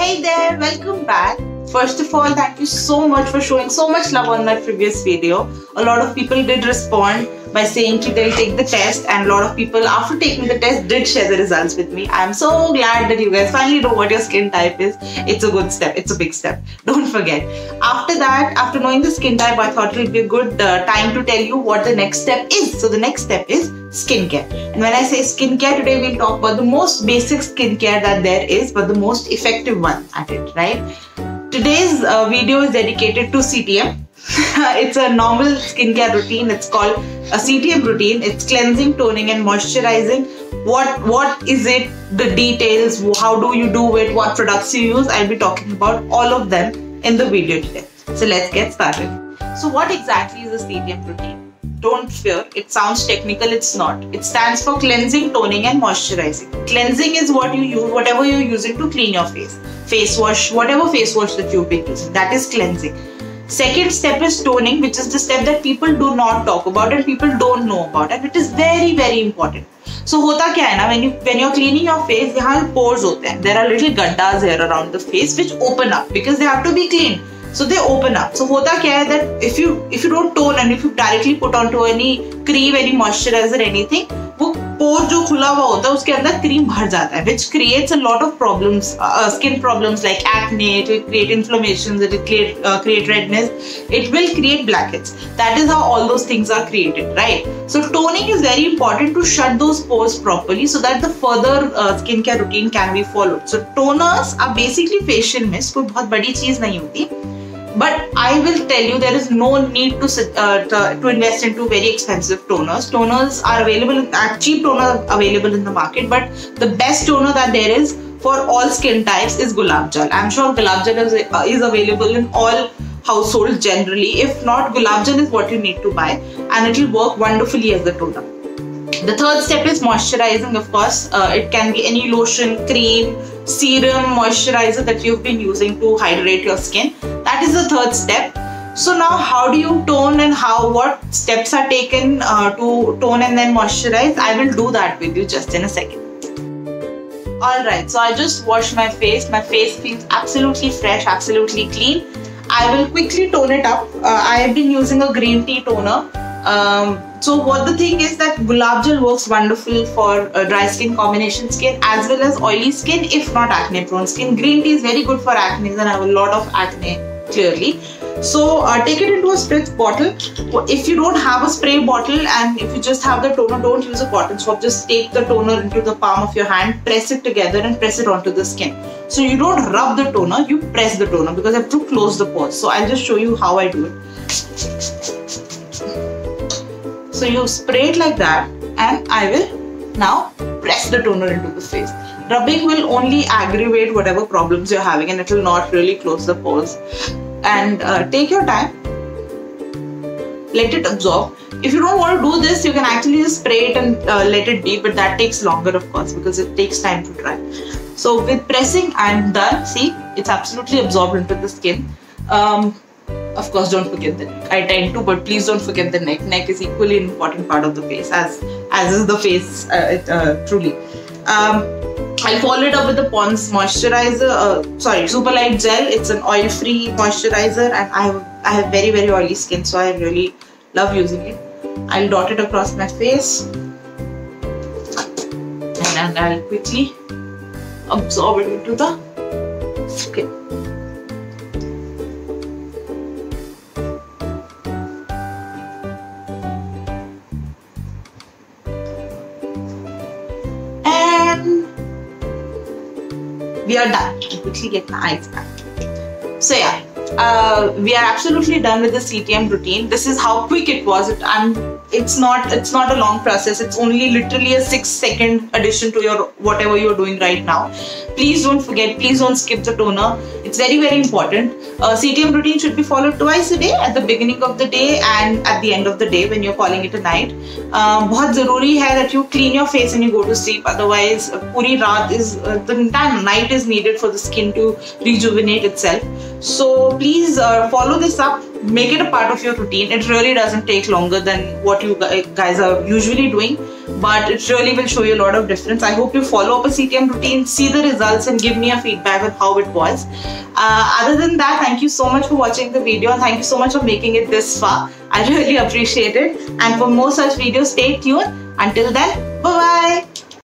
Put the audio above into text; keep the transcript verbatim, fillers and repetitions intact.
Hey there, welcome back. First of all, thank you so much for showing so much love on my previous video. A lot of people did respond by saying that they'll take the test, and a lot of people after taking the test did share the results with me. I'm so glad that you guys finally know what your skin type is. It's a good step. It's a big step. Don't forget. After that, after knowing the skin type, I thought it would be a good uh, time to tell you what the next step is. So the next step is skincare. And when I say skincare, today we'll talk about the most basic skincare that there is, but the most effective one at it, right? Today's uh, video is dedicated to C T M. It's a normal skincare routine. It's called a C T M routine. It's cleansing, toning and moisturizing. What, what is it, the details, how do you do it, what products you use, I'll be talking about all of them in the video today. So let's get started. So what exactly is a C T M routine? Don't fear, it sounds technical, it's not. It stands for cleansing, toning and moisturizing. Cleansing is what you use, whatever you're using to clean your face. Face wash, whatever face wash that you've been using, that is cleansing. Second step is toning, which is the step that people do not talk about and people don't know about, and it is very very important. So hota kya hai na, when you when you're cleaning your face, yahan pores hote hain. There are little gaddas here around the face which open up because they have to be cleaned. So they open up. So hota kya hai that if you if you don't tone and if you directly put onto any cream, any moisturizer, anything, wo pore jo khula hua hota hai uske andar cream bhar jata hai, which creates a lot of problems, uh, skin problems like acne. It will create inflammations, it will create, uh, create redness, it will create blackheads. That is how all those things are created, right? So toning is very important to shut those pores properly so that the further uh, skincare routine can be followed. So toners are basically facial mist, koi bahut badi cheez nahi hoti. But I will tell you, there is no need to uh, to, to invest into very expensive toners. Toners are available, uh, cheap toners are available in the market. But the best toner that there is for all skin types is Gulab Jal. I'm sure Gulab Jal is, uh, is available in all households generally. If not, Gulab Jal is what you need to buy, and it will work wonderfully as a toner. The third step is moisturizing, of course. Uh, it can be any lotion, cream, serum, moisturizer that you've been using to hydrate your skin. That is the third step. So now how do you tone and how what steps are taken uh, to tone and then moisturize? I will do that with you just in a second. Alright, so I just washed my face. My face feels absolutely fresh, absolutely clean. I will quickly tone it up. Uh, I have been using a green tea toner. Um, so what the thing is that Gulab Jal works wonderful for uh, dry skin, combination skin as well as oily skin, if not acne prone skin. Green tea is very good for acne, and I have a lot of acne clearly. So uh, take it into a spritz bottle. If you don't have a spray bottle and if you just have the toner, don't use a cotton swab. Just take the toner into the palm of your hand, press it together and press it onto the skin. So you don't rub the toner, you press the toner because I have to close the pores. So I'll just show you how I do it. So you spray it like that, and I will now press the toner into the face. Rubbing will only aggravate whatever problems you're having, and it will not really close the pores. And uh, take your time, let it absorb. If you don't want to do this, you can actually just spray it and uh, let it be, but that takes longer, of course, because it takes time to dry. So with pressing, I'm done. See, it's absolutely absorbed into the skin. Um, Of course, don't forget the neck. I tend to, but please don't forget the neck. Neck is equally an important part of the face, as as is the face uh, uh, truly. Um, I followed up with the Ponds moisturizer. Uh, sorry, Super Light Gel. It's an oil-free moisturizer, and I have I have very very oily skin, so I really love using it. I'll dot it across my face, and, and I'll quickly absorb it into the skin. We are done. I quickly get my eyes back. So yeah, uh, we are absolutely done with the C T M routine. This is how quick it was. It, I'm, it's not. It's not a long process. It's only literally a six-second addition to your whatever you're doing right now. Please don't forget. Please don't skip the toner. It's very very important. Uh, C T M routine should be followed twice a day, at the beginning of the day and at the end of the day when you're calling it a night. Uh, बहुत ज़रूरी है that you clean your face and you go to sleep. Otherwise, पूरी रात is uh, the entire night is needed for the skin to rejuvenate itself. So please uh, follow this up. make it a part of your routine. It really doesn't take longer than what you guys are usually doing, but it really will show you a lot of difference. I hope you follow up a C T M routine, see the results and give me a feedback on how it was. Uh, other than that, thank you so much for watching the video and thank you so much for making it this far. I really appreciate it, and for more such videos stay tuned. Until then, bye bye.